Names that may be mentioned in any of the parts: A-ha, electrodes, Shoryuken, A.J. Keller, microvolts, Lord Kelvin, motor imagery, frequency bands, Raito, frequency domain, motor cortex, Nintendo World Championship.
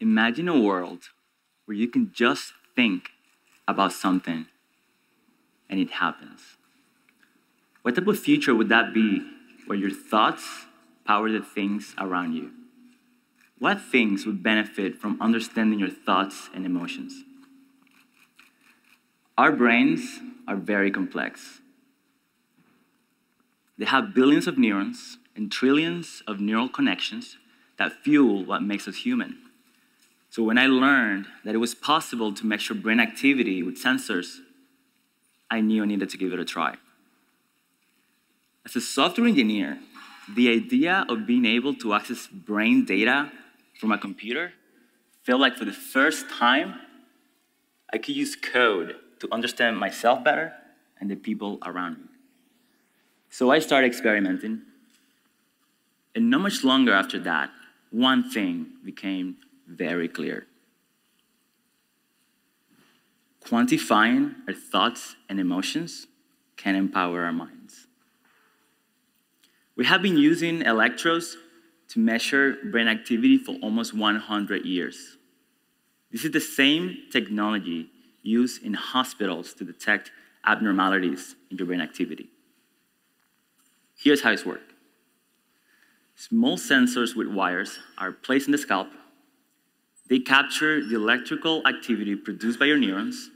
Imagine a world where you can just think about something and it happens. What type of future would that be where your thoughts power the things around you? What things would benefit from understanding your thoughts and emotions? Our brains are very complex. They have billions of neurons and trillions of neural connections that fuel what makes us human. So when I learned that it was possible to measure brain activity with sensors, I knew I needed to give it a try. As a software engineer, the idea of being able to access brain data from a computer felt like for the first time, I could use code to understand myself better and the people around me. So I started experimenting. And not much longer after that, one thing became very clear. Quantifying our thoughts and emotions can empower our minds. We have been using electrodes to measure brain activity for almost 100 years. This is the same technology used in hospitals to detect abnormalities in your brain activity. Here's how it's worked. Small sensors with wires are placed in the scalp. They capture the electrical activity produced by your neurons.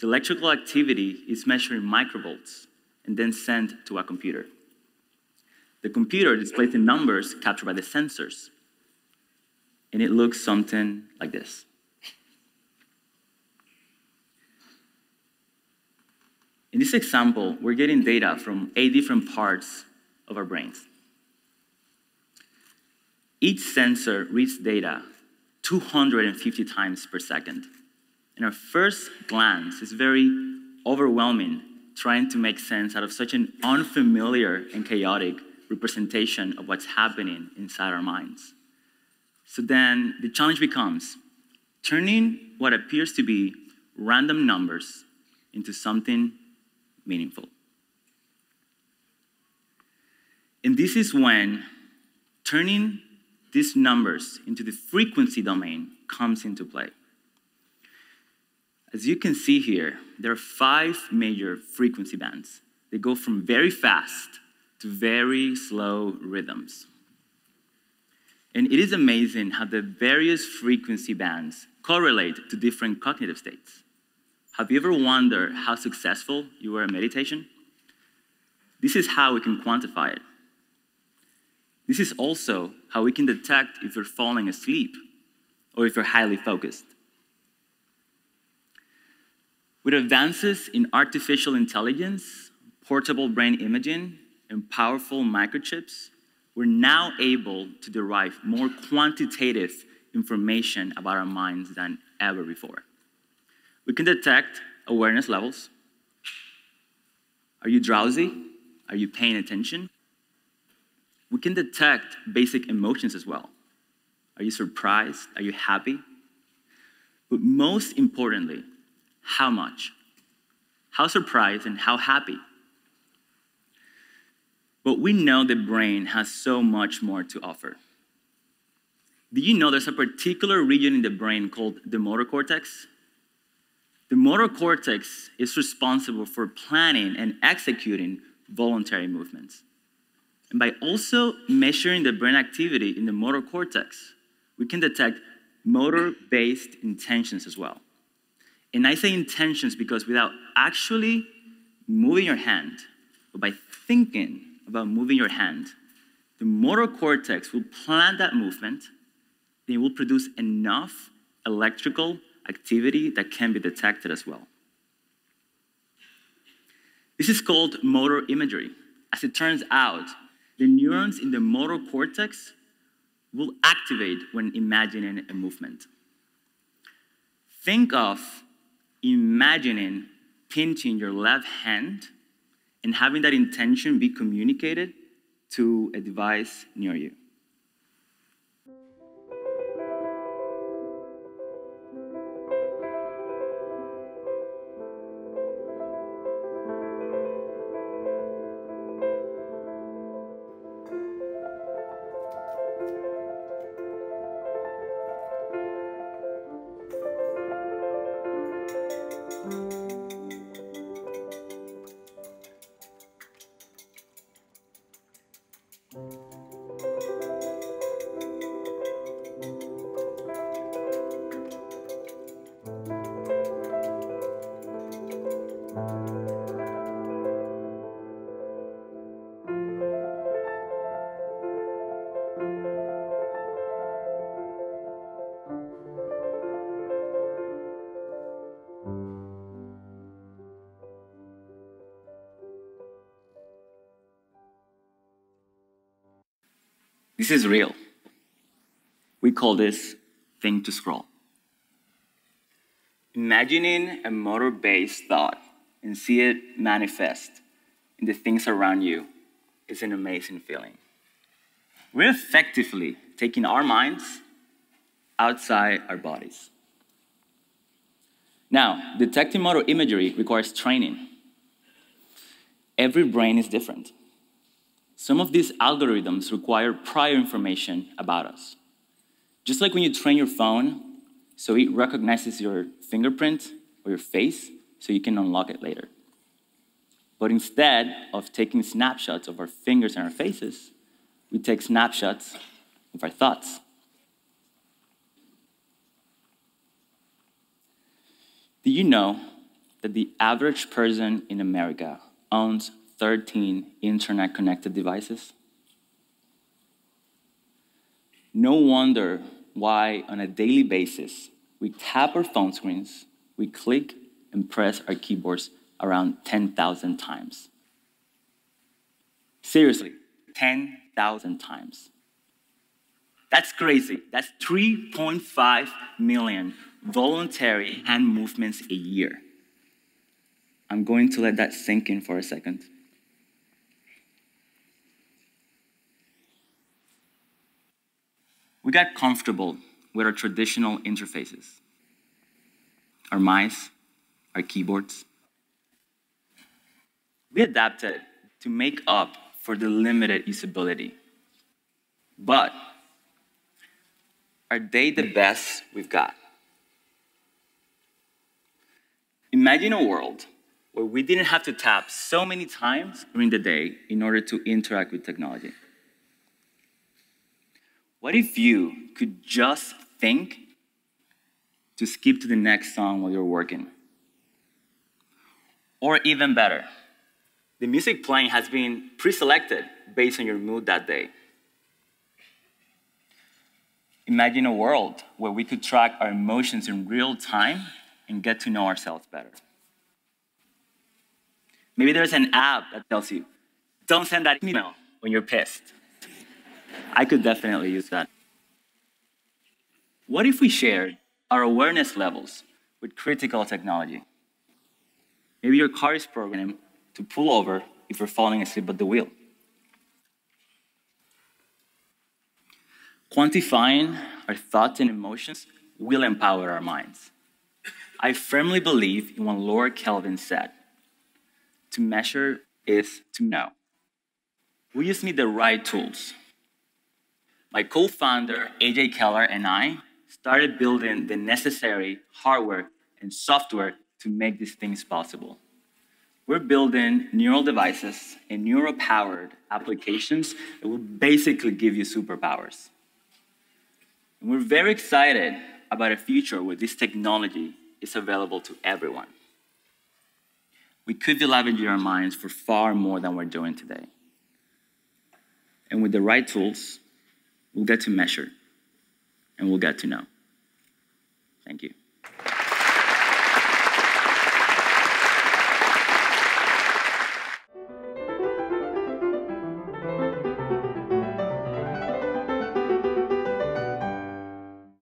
The electrical activity is measured in microvolts and then sent to a computer. The computer displays the numbers captured by the sensors, and it looks something like this. In this example, we're getting data from 8 different parts of our brains. Each sensor reads data 250 times per second. And our first glance is very overwhelming, trying to make sense out of such an unfamiliar and chaotic representation of what's happening inside our minds. So then the challenge becomes turning what appears to be random numbers into something meaningful. And this is when turning these numbers into the frequency domain comes into play. As you can see here, there are 5 major frequency bands. They go from very fast to very slow rhythms. And it is amazing how the various frequency bands correlate to different cognitive states. Have you ever wondered how successful you were in meditation? This is how we can quantify it. This is also how we can detect if you're falling asleep or if you're highly focused. With advances in artificial intelligence, portable brain imaging, and powerful microchips, we're now able to derive more quantitative information about our minds than ever before. We can detect awareness levels. Are you drowsy? Are you paying attention? We can detect basic emotions as well. Are you surprised? Are you happy? But most importantly, how much? How surprised and how happy? But we know the brain has so much more to offer. Do you know there's a particular region in the brain called the motor cortex? The motor cortex is responsible for planning and executing voluntary movements. And by also measuring the brain activity in the motor cortex, we can detect motor-based intentions as well. And I say intentions because without actually moving your hand, but by thinking about moving your hand, the motor cortex will plan that movement, and it will produce enough electrical activity that can be detected as well. This is called motor imagery. As it turns out, the neurons in the motor cortex will activate when imagining a movement. Think of imagining pinching your left hand and having that intention be communicated to a device near you. This is real. We call this thing to scroll. Imagining a motor-based thought and see it manifest in the things around you is an amazing feeling. We're effectively taking our minds outside our bodies. Now, detecting motor imagery requires training. Every brain is different. Some of these algorithms require prior information about us. Just like when you train your phone so it recognizes your fingerprint or your face so you can unlock it later. But instead of taking snapshots of our fingers and our faces, we take snapshots of our thoughts. Do you know that the average person in America owns 13 internet-connected devices? No wonder why, on a daily basis, we tap our phone screens, we click and press our keyboards around 10,000 times. Seriously, 10,000 times. That's crazy. That's 3.5 million voluntary hand movements a year. I'm going to let that sink in for a second. We got comfortable with our traditional interfaces, our mice, our keyboards. We adapted to make up for the limited usability. But are they the best we've got? Imagine a world where we didn't have to tap so many times during the day in order to interact with technology. What if you could just think to skip to the next song while you're working? Or even better, the music playing has been pre-selected based on your mood that day. Imagine a world where we could track our emotions in real time and get to know ourselves better. Maybe there's an app that tells you, don't send that email when you're pissed. I could definitely use that. What if we shared our awareness levels with critical technology? Maybe your car is programmed to pull over if you're falling asleep at the wheel. Quantifying our thoughts and emotions will empower our minds. I firmly believe in what Lord Kelvin said, to measure is to know. We just need the right tools. My co-founder, A.J. Keller, and I started building the necessary hardware and software to make these things possible. We're building neural devices and neural-powered applications that will basically give you superpowers. And we're very excited about a future where this technology is available to everyone. We could be leveraging our minds for far more than we're doing today. And with the right tools, we'll get to measure and we'll get to know. Thank you.